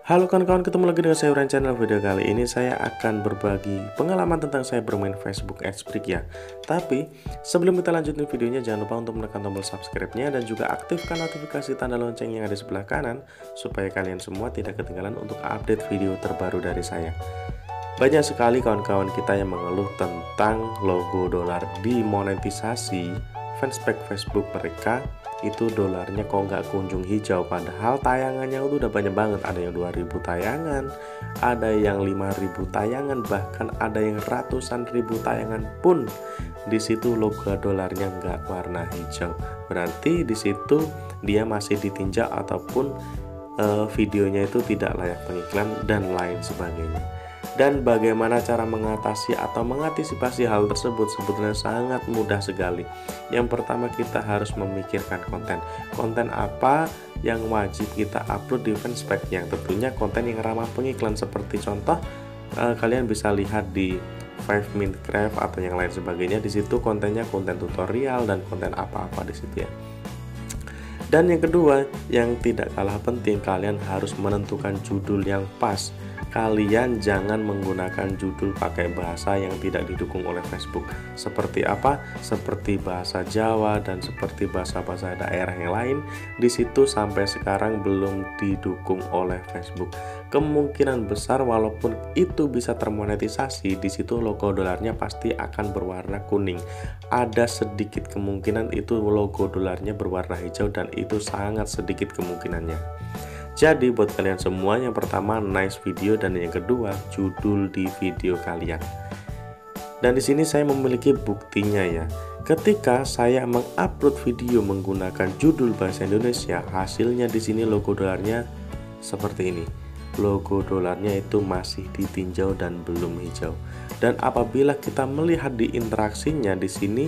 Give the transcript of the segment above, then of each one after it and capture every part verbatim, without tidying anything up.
Halo kawan-kawan, ketemu lagi dengan saya Uren Channel. Video kali ini saya akan berbagi pengalaman tentang saya bermain Facebook Ad Breaks ya. Tapi sebelum kita lanjutin videonya, jangan lupa untuk menekan tombol subscribe-nya dan juga aktifkan notifikasi tanda lonceng yang ada di sebelah kanan supaya kalian semua tidak ketinggalan untuk update video terbaru dari saya. Banyak sekali kawan-kawan kita yang mengeluh tentang logo dolar di monetisasi Fanspage Facebook mereka. Itu dolarnya kok nggak kunjung hijau, padahal tayangannya itu udah banyak banget. Ada yang dua ribu tayangan, ada yang lima ribu tayangan, bahkan ada yang ratusan ribu tayangan pun di situ logo dolarnya nggak warna hijau. Berarti di situ dia masih ditinjau ataupun eh, videonya itu tidak layak pengiklan dan lain sebagainya. Dan bagaimana cara mengatasi atau mengantisipasi hal tersebut? Sebetulnya sangat mudah sekali. Yang pertama, kita harus memikirkan konten. Konten apa yang wajib kita upload di Fanspage? Yang tentunya konten yang ramah pengiklan, seperti contoh eh, kalian bisa lihat di Five Minecraft atau yang lain sebagainya. Di situ kontennya konten tutorial dan konten apa-apa di situ ya. Dan yang kedua, yang tidak kalah penting, kalian harus menentukan judul yang pas. Kalian jangan menggunakan judul pakai bahasa yang tidak didukung oleh Facebook. Seperti apa? Seperti bahasa Jawa dan seperti bahasa-bahasa daerah yang lain. Di situ sampai sekarang belum didukung oleh Facebook. Kemungkinan besar walaupun itu bisa termonetisasi, di situ logo dolarnya pasti akan berwarna kuning. Ada sedikit kemungkinan itu logo dolarnya berwarna hijau dan itu sangat sedikit kemungkinannya. Jadi buat kalian semua, yang pertama nice video dan yang kedua judul di video kalian. Dan di sini saya memiliki buktinya ya. Ketika saya mengupload video menggunakan judul bahasa Indonesia, hasilnya di sini logo dolarnya seperti ini. Logo dolarnya itu masih ditinjau dan belum hijau. Dan apabila kita melihat di interaksinya di sini,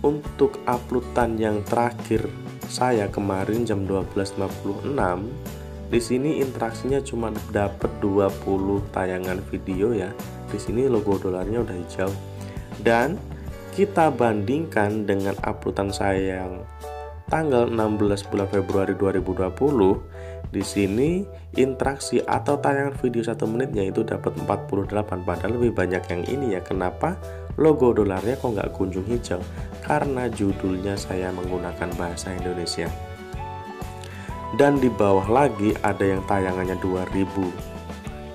untuk uploadan yang terakhir saya kemarin jam dua belas lewat lima puluh enam, di sini interaksinya cuma dapat dua puluh tayangan video ya. Di sini logo dolarnya udah hijau. Dan kita bandingkan dengan uploadan saya yang tanggal enam belas bulan Februari dua ribu dua puluh. Di sini interaksi atau tayangan video satu menitnya itu dapat empat puluh delapan, padahal lebih banyak yang ini ya. Kenapa logo dolarnya kok nggak kunjung hijau? Karena judulnya saya menggunakan bahasa Indonesia. Dan di bawah lagi ada yang tayangannya dua ribu,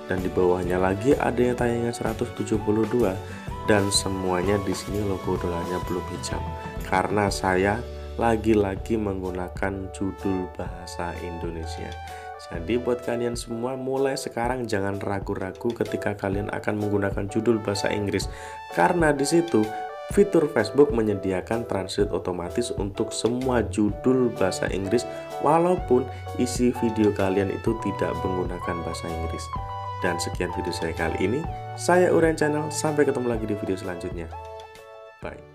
dan di bawahnya lagi ada yang tayangannya seratus tujuh puluh dua, dan semuanya di sini logo dolarnya belum hijau karena saya lagi-lagi menggunakan judul bahasa Indonesia. Jadi buat kalian semua, mulai sekarang jangan ragu-ragu ketika kalian akan menggunakan judul bahasa Inggris, karena di situ fitur Facebook menyediakan translate otomatis untuk semua judul bahasa Inggris walaupun isi video kalian itu tidak menggunakan bahasa Inggris. Dan sekian video saya kali ini. Saya Uren Channel, sampai ketemu lagi di video selanjutnya. Bye.